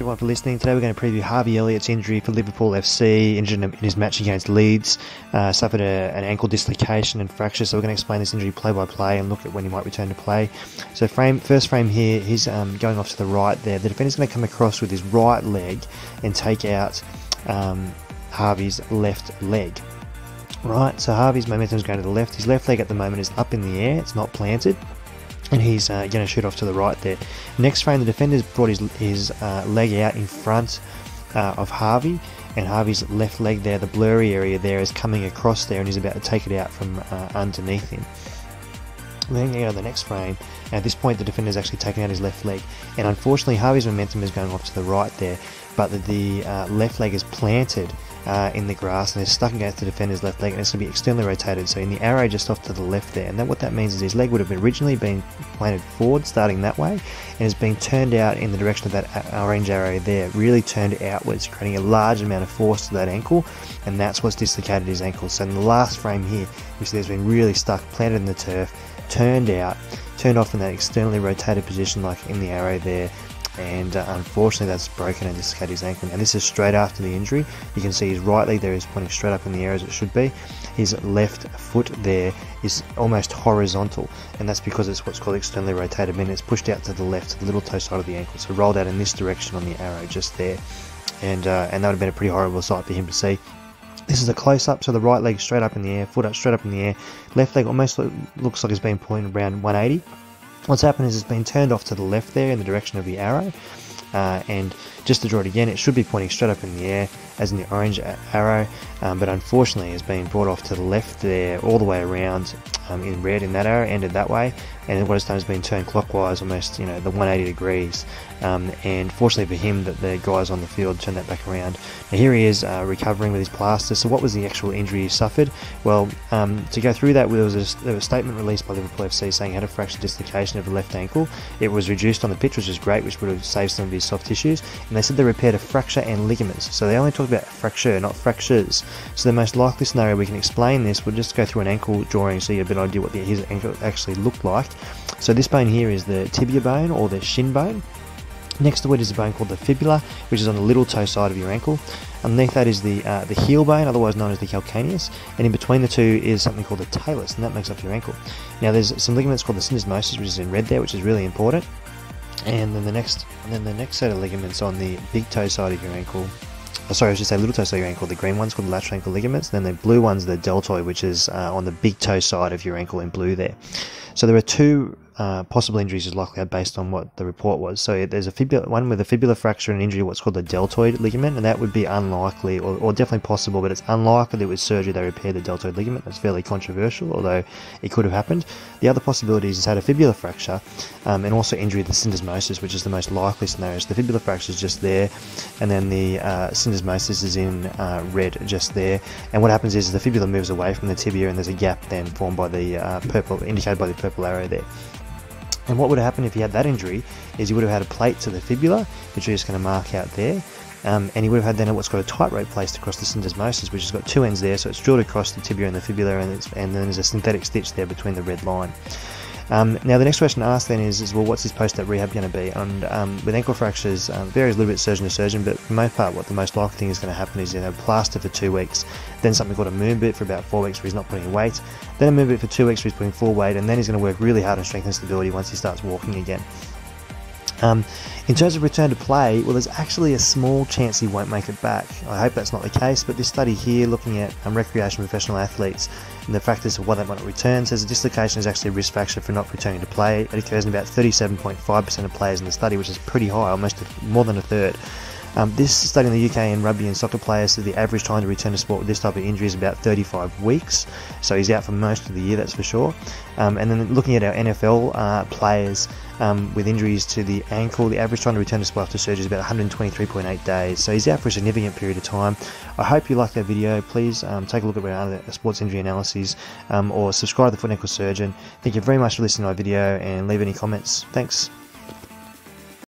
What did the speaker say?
everyone for listening. Today we're going to preview Harvey Elliott's injury for Liverpool FC, injured in his match against Leeds, suffered an ankle dislocation and fracture, so we're going to explain this injury play by play and look at when he might return to play. So first frame here, he's going off to the right there. The defender's going to come across with his right leg and take out Harvey's left leg. Right, so Harvey's momentum is going to the left. His left leg at the moment is up in the air, it's not planted, and he's going to shoot off to the right there. Next frame, the defender's brought his leg out in front of Harvey, and Harvey's left leg there, the blurry area there, is coming across there, and he's about to take it out from underneath him. Then going on the next frame, at this point the defender's actually taken out his left leg, and unfortunately Harvey's momentum is going off to the right there, but the left leg is planted in the grass and is stuck against the defender's left leg, and it's going to be externally rotated, so in the arrow just off to the left there. And that, what that means is his leg would have originally been planted forward starting that way, and is being turned out in the direction of that orange arrow there, really turned outwards, creating a large amount of force to that ankle, and that's what's dislocated his ankle. So in the last frame here, you see there's been really stuck, planted in the turf, turned out, turned off in that externally rotated position like in the arrow there, and unfortunately that's broken and dislocated his ankle. And this is straight after the injury. You can see his right leg there is pointing straight up in the air as it should be. His left foot there is almost horizontal, and that's because it's what's called externally rotated, meaning it's pushed out to the left, the little toe side of the ankle, so rolled out in this direction on the arrow just there, and that would have been a pretty horrible sight for him to see. This is a close-up, so the right leg straight up in the air, foot up straight up in the air, left leg almost looks like it's been pointed around 180. What's happened is it's been turned off to the left there in the direction of the arrow, and just to draw it again, it should be pointing straight up in the air as in the orange arrow, but unfortunately it's been brought off to the left there all the way around in red in that arrow, ended that way, and what it's done has been turned clockwise almost, you know, the 180 degrees, and fortunately for him that the guys on the field turned that back around. Now here he is recovering with his plaster. So what was the actual injury he suffered? Well, to go through that, there was a statement released by Liverpool FC saying he had a fractured dislocation of the left ankle. It was reduced on the pitch, which is great, which would have saved some of his soft tissues, and they said they repaired a fracture and ligaments. So they only talk about fracture, not fractures. So the most likely scenario we can explain this, we'll just go through an ankle drawing so you have a bit of idea what his ankle actually looked like. So this bone here is the tibia bone, or the shin bone. Next to it is a bone called the fibula, which is on the little toe side of your ankle. Underneath that is the heel bone, otherwise known as the calcaneus, and in between the two is something called the talus, and that makes up your ankle. Now there's some ligaments called the syndesmosis, which is in red there, which is really important. And then the next set of ligaments on the big toe side of your ankle. Sorry, I should say little toe side of your ankle. The green one's called the lateral ankle ligaments, and then the blue one's the deltoid, which is on the big toe side of your ankle in blue there. So there are two possible injuries is likely based on what the report was. So there's a fibula, one with a fibula fracture and injury, what's called the deltoid ligament, and that would be unlikely, or definitely possible, but it's unlikely that with surgery they repaired the deltoid ligament. That's fairly controversial, although it could have happened. The other possibility is he's had a fibula fracture and also injury to the syndesmosis, which is the most likely scenario. So the fibula fracture is just there, and then the syndesmosis is in red just there. And what happens is the fibula moves away from the tibia, and there's a gap then formed by the purple, indicated by the purple arrow there. And what would have happened if he had that injury is he would have had a plate to the fibula, which we're just going to mark out there, and he would have had then what's called a tightrope placed across the syndesmosis, which has got two ends there, so it's drilled across the tibia and the fibula, and then there's a synthetic stitch there between the red line. Now the next question asked then is well, what's his post-op rehab going to be? And with ankle fractures, varies a little bit surgeon to surgeon, but for the most part, what the most likely thing is going to happen is, you know, plaster for 2 weeks, then something called a moon boot for about 4 weeks where he's not putting weight, then a moon boot for 2 weeks where he's putting full weight, and then he's going to work really hard on strength and stability once he starts walking again. In terms of return to play, well, there's actually a small chance he won't make it back. I hope that's not the case, but this study here looking at recreation professional athletes and the factors of why they might not return says a dislocation is actually a risk factor for not returning to play. It occurs in about 37.5% of players in the study, which is pretty high, almost more than a third. This study in the UK in rugby and soccer players says the average time to return to sport with this type of injury is about 35 weeks, so he's out for most of the year, that's for sure. And then looking at our NFL players with injuries to the ankle, the average time to return to sport after surgery is about 123.8 days, so he's out for a significant period of time. I hope you liked that video. Please take a look at my other sports injury analyses, or subscribe to the Foot and Ankle Surgeon. Thank you very much for listening to my video, and leave any comments. Thanks.